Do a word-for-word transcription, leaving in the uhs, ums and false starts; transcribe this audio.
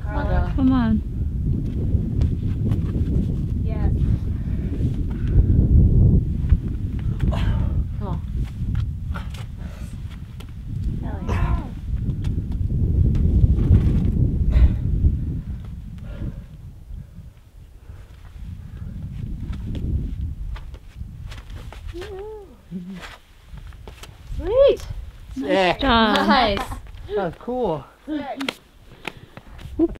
back, mother. Come on. Yes. Come on. Hell yeah. Sweet. Nice. Yeah. Nice. That was cool. Sick.